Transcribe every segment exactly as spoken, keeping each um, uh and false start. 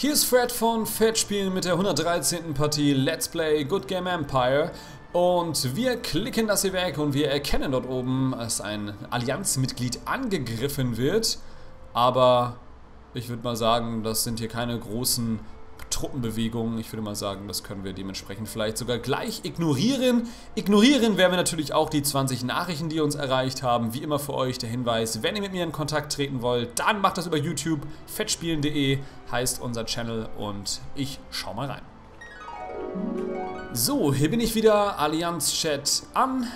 Hier ist Fred von Fettspielen mit der hundertdreizehnten Partie Let's Play Good Game Empire. Und wir klicken das hier weg und wir erkennen dort oben, dass ein Allianzmitglied angegriffen wird. Aber ich würde mal sagen, das sind hier keine großen Truppenbewegungen. Ich würde mal sagen, das können wir dementsprechend vielleicht sogar gleich ignorieren. Ignorieren werden wir natürlich auch die zwanzig Nachrichten, die uns erreicht haben. Wie immer für euch der Hinweis, wenn ihr mit mir in Kontakt treten wollt, dann macht das über YouTube. Fettspielen punkt de heißt unser Channel und ich schau mal rein. So, hier bin ich wieder. Allianz-Chat an.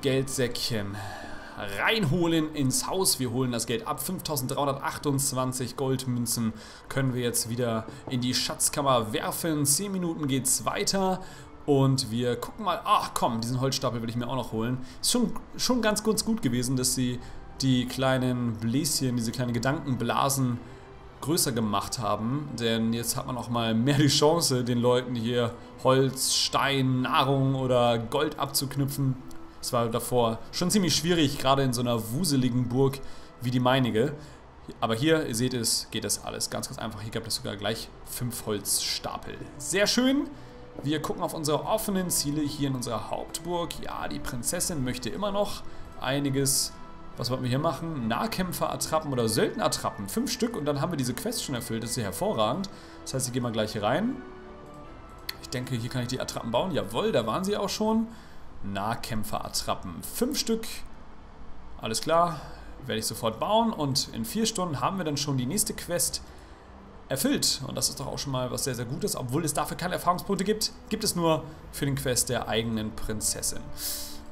Geldsäckchen reinholen ins Haus. Wir holen das Geld ab. fünftausenddreihundertachtundzwanzig Goldmünzen können wir jetzt wieder in die Schatzkammer werfen. zehn Minuten geht's weiter. Und wir gucken mal. Ach komm, diesen Holzstapel will ich mir auch noch holen. Ist schon, schon ganz kurz gut gewesen, dass sie die kleinen Bläschen, diese kleinen Gedankenblasen größer gemacht haben. Denn jetzt hat man auch mal mehr die Chance, den Leuten hier Holz, Stein, Nahrung oder Gold abzuknüpfen. Es war davor schon ziemlich schwierig, gerade in so einer wuseligen Burg wie die meinige. Aber hier, ihr seht es, geht das alles ganz, ganz einfach. Hier gab es sogar gleich fünf Holzstapel. Sehr schön. Wir gucken auf unsere offenen Ziele hier in unserer Hauptburg. Ja, die Prinzessin möchte immer noch einiges. Was wollten wir hier machen? Nahkämpfer-Attrappen oder Söldner-Attrappen. Fünf Stück und dann haben wir diese Quest schon erfüllt. Das ist ja hervorragend. Das heißt, hier gehen wir gleich hier rein. Ich denke, hier kann ich die Attrappen bauen. Jawohl, da waren sie auch schon. Nahkämpfer-Attrappen. Fünf Stück. Alles klar. Werde ich sofort bauen. Und in vier Stunden haben wir dann schon die nächste Quest erfüllt. Und das ist doch auch schon mal was sehr, sehr Gutes. Obwohl es dafür keine Erfahrungspunkte gibt, gibt es nur für den Quest der eigenen Prinzessin.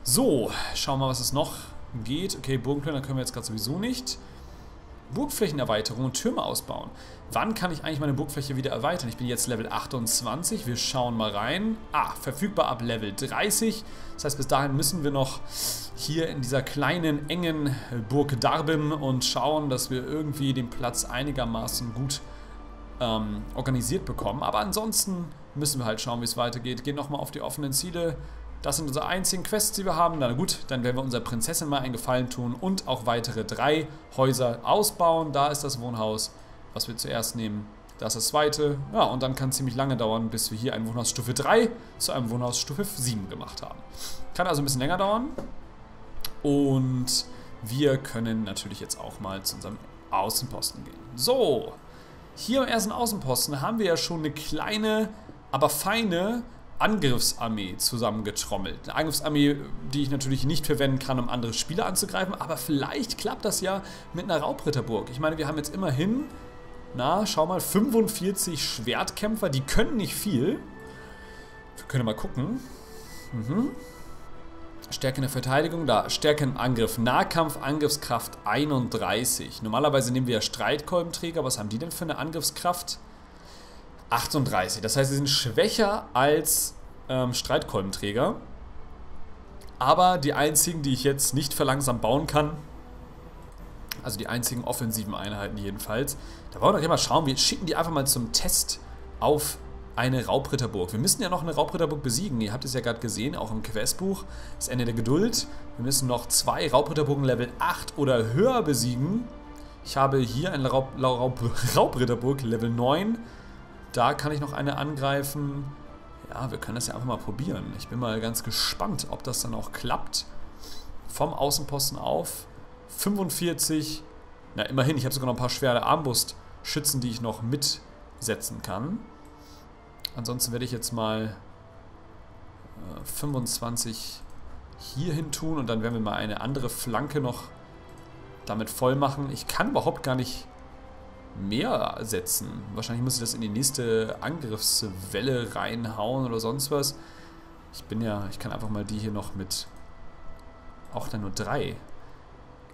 So, schauen wir mal, was es noch geht. Okay, Burgenpläne können wir jetzt gerade sowieso nicht. Burgflächenerweiterung und Türme ausbauen. Wann kann ich eigentlich meine Burgfläche wieder erweitern? Ich bin jetzt Level achtundzwanzig. Wir schauen mal rein. Ah, verfügbar ab Level dreißig. Das heißt, bis dahin müssen wir noch hier in dieser kleinen, engen Burg darbin und schauen, dass wir irgendwie den Platz einigermaßen gut ähm, organisiert bekommen. Aber ansonsten müssen wir halt schauen, wie es weitergeht. Gehen nochmal auf die offenen Ziele. Das sind unsere einzigen Quests, die wir haben. Na gut, dann werden wir unserer Prinzessin mal einen Gefallen tun und auch weitere drei Häuser ausbauen. Da ist das Wohnhaus, was wir zuerst nehmen. Da ist das zweite. Ja, und dann kann es ziemlich lange dauern, bis wir hier ein Wohnhaus Stufe drei zu einem Wohnhaus Stufe sieben gemacht haben. Kann also ein bisschen länger dauern. Und wir können natürlich jetzt auch mal zu unserem Außenposten gehen. So, hier im ersten Außenposten haben wir ja schon eine kleine, aber feine Angriffsarmee zusammengetrommelt. Eine Angriffsarmee, die ich natürlich nicht verwenden kann, um andere Spieler anzugreifen, aber vielleicht klappt das ja mit einer Raubritterburg. Ich meine, wir haben jetzt immerhin, na, schau mal, fünfundvierzig Schwertkämpfer, die können nicht viel. Wir können mal gucken. Mhm. Stärke in der Verteidigung, da, Stärke im Angriff, Nahkampf, Angriffskraft einunddreißig. Normalerweise nehmen wir ja Streitkolbenträger, was haben die denn für eine Angriffskraft? achtunddreißig, das heißt, sie sind schwächer als ähm, Streitkolbenträger. Aber die einzigen, die ich jetzt nicht verlangsamt bauen kann, also die einzigen offensiven Einheiten jedenfalls, da wollen wir doch mal schauen, wir schicken die einfach mal zum Test auf eine Raubritterburg. Wir müssen ja noch eine Raubritterburg besiegen, ihr habt es ja gerade gesehen, auch im Questbuch, das Ende der Geduld. Wir müssen noch zwei Raubritterburgen Level acht oder höher besiegen. Ich habe hier eine Raub, Raub, Raubritterburg Level neun. Da kann ich noch eine angreifen. Ja, wir können das ja einfach mal probieren. Ich bin mal ganz gespannt, ob das dann auch klappt. Vom Außenposten auf. fünfundvierzig. Na, immerhin, ich habe sogar noch ein paar schwere Armbrustschützen, die ich noch mitsetzen kann. Ansonsten werde ich jetzt mal äh, fünfundzwanzig hier hin tun. Und dann werden wir mal eine andere Flanke noch damit voll machen. Ich kann überhaupt gar nicht mehr setzen. Wahrscheinlich muss ich das in die nächste Angriffswelle reinhauen oder sonst was. Ich bin ja, ich kann einfach mal die hier noch mit, auch dann nur drei.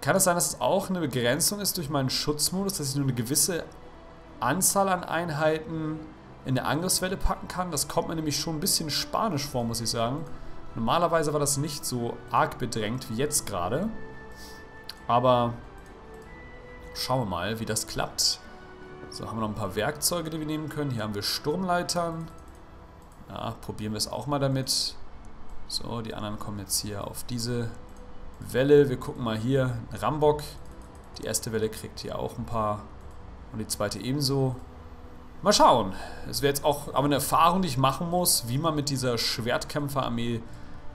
Kann es sein, dass es auch eine Begrenzung ist durch meinen Schutzmodus, dass ich nur eine gewisse Anzahl an Einheiten in der Angriffswelle packen kann? Das kommt mir nämlich schon ein bisschen spanisch vor, muss ich sagen. Normalerweise war das nicht so arg bedrängt wie jetzt gerade. Aber schauen wir mal, wie das klappt. So, haben wir noch ein paar Werkzeuge, die wir nehmen können. Hier haben wir Sturmleitern. Ja, probieren wir es auch mal damit. So, die anderen kommen jetzt hier auf diese Welle. Wir gucken mal hier. Rambock. Die erste Welle kriegt hier auch ein paar. Und die zweite ebenso. Mal schauen. Es wäre jetzt auch aber eine Erfahrung, die ich machen muss, wie man mit dieser Schwertkämpferarmee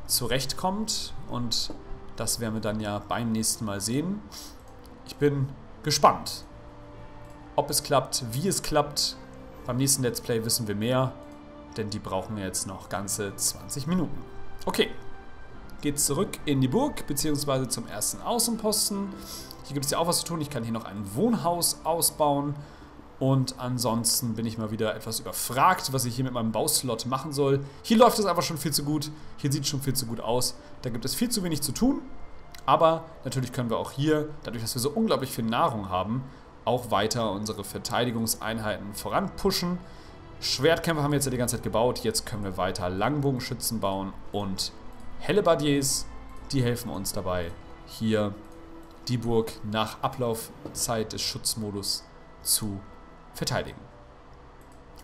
zurechtkommt. Und das werden wir dann ja beim nächsten Mal sehen. Ich bin gespannt. Ob es klappt, wie es klappt. Beim nächsten Let's Play wissen wir mehr, denn die brauchen wir jetzt noch ganze zwanzig Minuten. Okay, geht's zurück in die Burg, beziehungsweise zum ersten Außenposten. Hier gibt es ja auch was zu tun. Ich kann hier noch ein Wohnhaus ausbauen. Und ansonsten bin ich mal wieder etwas überfragt, was ich hier mit meinem Bauslot machen soll. Hier läuft es einfach schon viel zu gut. Hier sieht es schon viel zu gut aus. Da gibt es viel zu wenig zu tun. Aber natürlich können wir auch hier, dadurch, dass wir so unglaublich viel Nahrung haben, auch weiter unsere Verteidigungseinheiten voranpushen. Schwertkämpfer haben wir jetzt ja die ganze Zeit gebaut. Jetzt können wir weiter Langbogenschützen bauen und Hellebardiers. Die helfen uns dabei, hier die Burg nach Ablaufzeit des Schutzmodus zu verteidigen.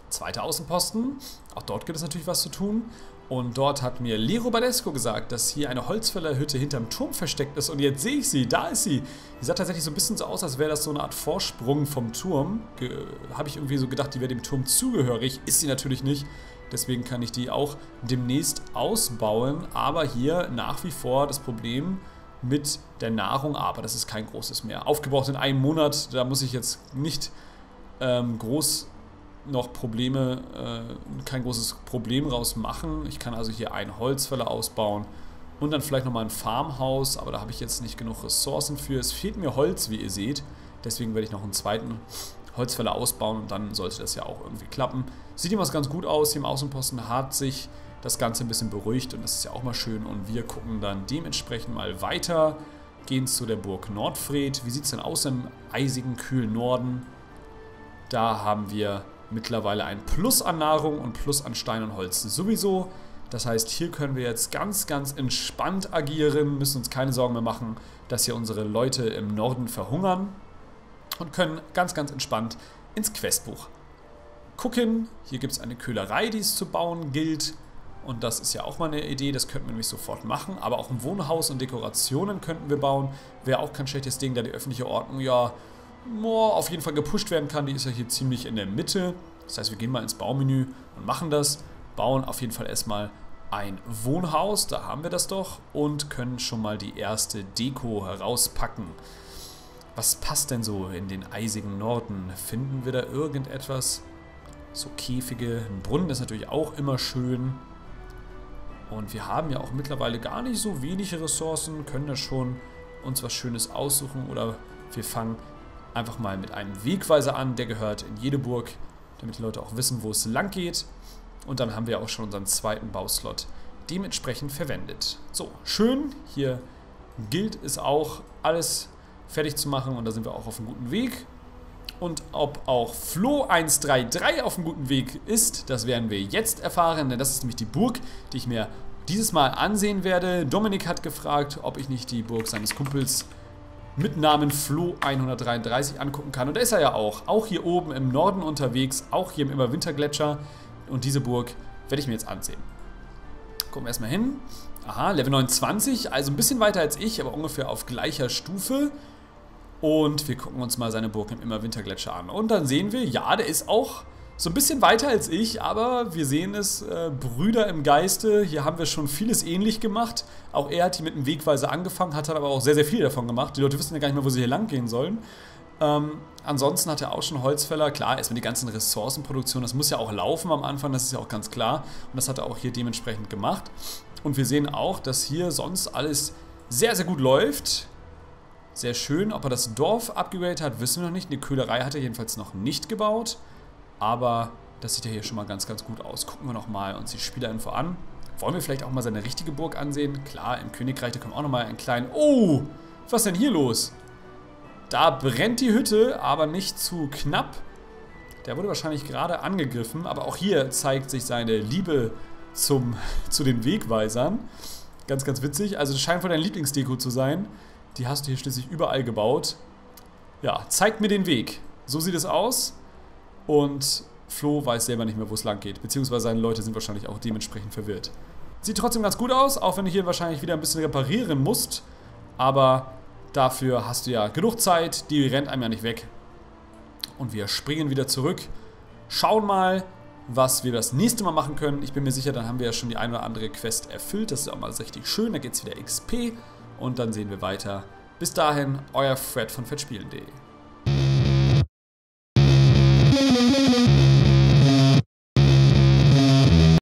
Zweiter Außenposten. Auch dort gibt es natürlich was zu tun. Und dort hat mir Lero Badesco gesagt, dass hier eine Holzfällerhütte hinterm Turm versteckt ist. Und jetzt sehe ich sie. Da ist sie. Die sah tatsächlich so ein bisschen so aus, als wäre das so eine Art Vorsprung vom Turm. Ge- habe ich irgendwie so gedacht, die wäre dem Turm zugehörig. Ist sie natürlich nicht. Deswegen kann ich die auch demnächst ausbauen. Aber hier nach wie vor das Problem mit der Nahrung. Aber das ist kein großes mehr. Aufgebraucht in einem Monat. Da muss ich jetzt nicht ähm, groß... noch Probleme, äh, kein großes Problem raus machen. Ich kann also hier einen Holzfäller ausbauen und dann vielleicht nochmal ein Farmhaus, aber da habe ich jetzt nicht genug Ressourcen für. Es fehlt mir Holz, wie ihr seht, deswegen werde ich noch einen zweiten Holzfäller ausbauen und dann sollte das ja auch irgendwie klappen. Sieht immer ganz gut aus, hier im Außenposten hat sich das Ganze ein bisschen beruhigt und das ist ja auch mal schön und wir gucken dann dementsprechend mal weiter, gehen zu der Burg Nordfried. Wie sieht es denn aus im eisigen, kühlen Norden? Da haben wir mittlerweile ein Plus an Nahrung und Plus an Stein und Holz sowieso. Das heißt, hier können wir jetzt ganz, ganz entspannt agieren, müssen uns keine Sorgen mehr machen, dass hier unsere Leute im Norden verhungern und können ganz, ganz entspannt ins Questbuch gucken. Hier gibt es eine Köhlerei, die es zu bauen gilt und das ist ja auch mal eine Idee, das könnten wir nämlich sofort machen, aber auch ein Wohnhaus und Dekorationen könnten wir bauen. Wäre auch kein schlechtes Ding, da die öffentliche Ordnung ja auf jeden Fall gepusht werden kann. Die ist ja hier ziemlich in der Mitte. Das heißt, wir gehen mal ins Baumenü und machen das. Bauen auf jeden Fall erstmal ein Wohnhaus. Da haben wir das doch. Und können schon mal die erste Deko herauspacken. Was passt denn so in den eisigen Norden? Finden wir da irgendetwas? So Käfige. Ein Brunnen ist natürlich auch immer schön. Und wir haben ja auch mittlerweile gar nicht so wenige Ressourcen. Können da schon uns was Schönes aussuchen. Oder wir fangen einfach mal mit einem Wegweiser an, der gehört in jede Burg, damit die Leute auch wissen, wo es lang geht. Und dann haben wir auch schon unseren zweiten Bauslot dementsprechend verwendet. So, schön. Hier gilt es auch, alles fertig zu machen und da sind wir auch auf einem guten Weg. Und ob auch Flo eins drei drei auf einem guten Weg ist, das werden wir jetzt erfahren, denn das ist nämlich die Burg, die ich mir dieses Mal ansehen werde. Dominik hat gefragt, ob ich nicht die Burg seines Kumpels mit Namen Flo hundertdreiunddreißig angucken kann. Und da ist er ja auch. Auch hier oben im Norden unterwegs. Auch hier im Immerwintergletscher. Und diese Burg werde ich mir jetzt ansehen. Gucken wir erstmal hin. Aha, Level neunundzwanzig. Also ein bisschen weiter als ich, aber ungefähr auf gleicher Stufe. Und wir gucken uns mal seine Burg im Immerwintergletscher an. Und dann sehen wir, ja, der ist auch so ein bisschen weiter als ich, aber wir sehen es, äh, Brüder im Geiste, hier haben wir schon vieles ähnlich gemacht. Auch er hat hier mit dem Wegweiser angefangen, hat dann aber auch sehr, sehr viel davon gemacht. Die Leute wissen ja gar nicht mehr, wo sie hier lang gehen sollen. Ähm, ansonsten hat er auch schon Holzfäller. Klar, erstmal die ganzen Ressourcenproduktion, das muss ja auch laufen am Anfang, das ist ja auch ganz klar. Und das hat er auch hier dementsprechend gemacht. Und wir sehen auch, dass hier sonst alles sehr, sehr gut läuft. Sehr schön. Ob er das Dorf abgegradet hat, wissen wir noch nicht. Eine Köhlerei hat er jedenfalls noch nicht gebaut. Aber das sieht ja hier schon mal ganz, ganz gut aus. Gucken wir nochmal uns die Spielerinfo an. Wollen wir vielleicht auch mal seine richtige Burg ansehen? Klar, im Königreich, da können wir auch nochmal einen kleinen... Oh, was ist denn hier los? Da brennt die Hütte, aber nicht zu knapp. Der wurde wahrscheinlich gerade angegriffen. Aber auch hier zeigt sich seine Liebe zum, zu den Wegweisern. Ganz, ganz witzig. Also das scheint wohl dein Lieblingsdeko zu sein. Die hast du hier schließlich überall gebaut. Ja, zeigt mir den Weg. So sieht es aus. Und Flo weiß selber nicht mehr, wo es lang geht. Beziehungsweise seine Leute sind wahrscheinlich auch dementsprechend verwirrt. Sieht trotzdem ganz gut aus, auch wenn du hier wahrscheinlich wieder ein bisschen reparieren musst. Aber dafür hast du ja genug Zeit. Die rennt einem ja nicht weg. Und wir springen wieder zurück schauen mal, was wir das nächste Mal machen können. Ich bin mir sicher, dann haben wir ja schon die ein oder andere Quest erfüllt. Das ist auch mal richtig schön. Da geht es wieder X P und dann sehen wir weiter. Bis dahin, euer Fred von Fettspielen punkt de.